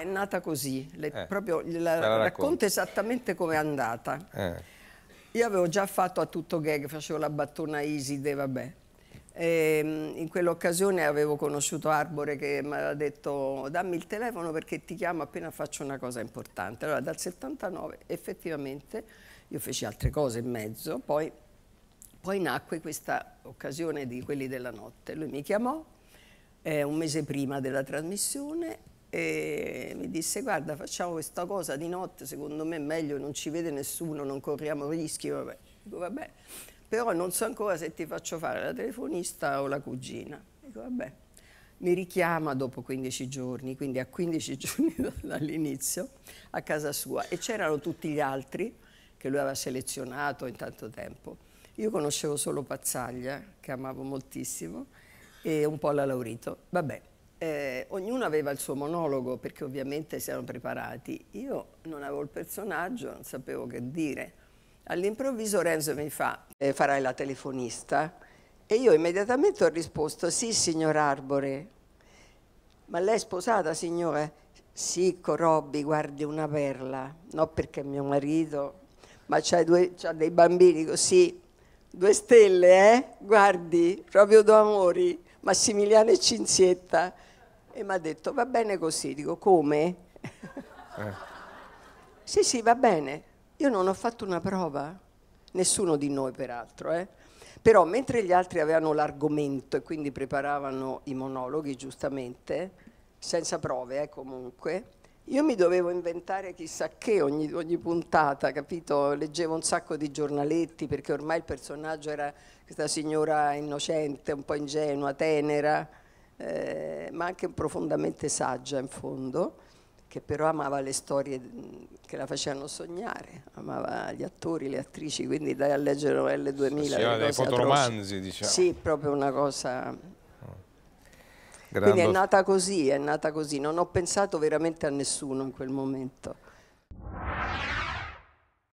è nata così, proprio la racconto esattamente come è andata. Io avevo già fatto A tutto gag, facevo la battona Iside, vabbè. E in quell'occasione avevo conosciuto Arbore che mi aveva detto dammi il telefono perché ti chiamo appena faccio una cosa importante. Allora dal 79 effettivamente io feci altre cose in mezzo, poi nacque questa occasione di Quelli della notte. Lui mi chiamò un mese prima della trasmissione e mi disse guarda facciamo questa cosa di notte, secondo me è meglio, non ci vede nessuno, non corriamo rischi, vabbè. Dico vabbè. Però non so ancora se ti faccio fare la telefonista o la cugina. Dico, vabbè, mi richiama dopo 15 giorni, quindi a 15 giorni dall'inizio, a casa sua. E c'erano tutti gli altri che lui aveva selezionato in tanto tempo. Io conoscevo solo Pazzaglia, che amavo moltissimo, e un po' la Laurito. Vabbè, ognuno aveva il suo monologo, perché ovviamente si erano preparati. Io non avevo il personaggio, non sapevo che dire. All'improvviso Renzo mi fa, farai la telefonista? E io immediatamente ho risposto, sì signor Arbore. Ma lei è sposata signora? Sì, Corobbi, guardi una perla. No perché mio marito, ma c'ha dei bambini così, 2 stelle, guardi, proprio 2 amori, Massimiliano e Cinzietta. E mi ha detto, va bene così, dico, come? Sì, sì, va bene. Io non ho fatto una prova, nessuno di noi peraltro, però mentre gli altri avevano l'argomento e quindi preparavano i monologhi giustamente, senza prove comunque, io mi dovevo inventare chissà che ogni puntata, capito? Leggevo un sacco di giornaletti perché ormai il personaggio era questa signora innocente, un po' ingenua, tenera, ma anche profondamente saggia in fondo, che però amava le storie che la facevano sognare, amava gli attori, le attrici, quindi dai a leggere novelle 2000. Sì, dei fotoromanzi, diciamo. Sì, proprio una cosa... Grande. Quindi è nata così, non ho pensato veramente a nessuno in quel momento.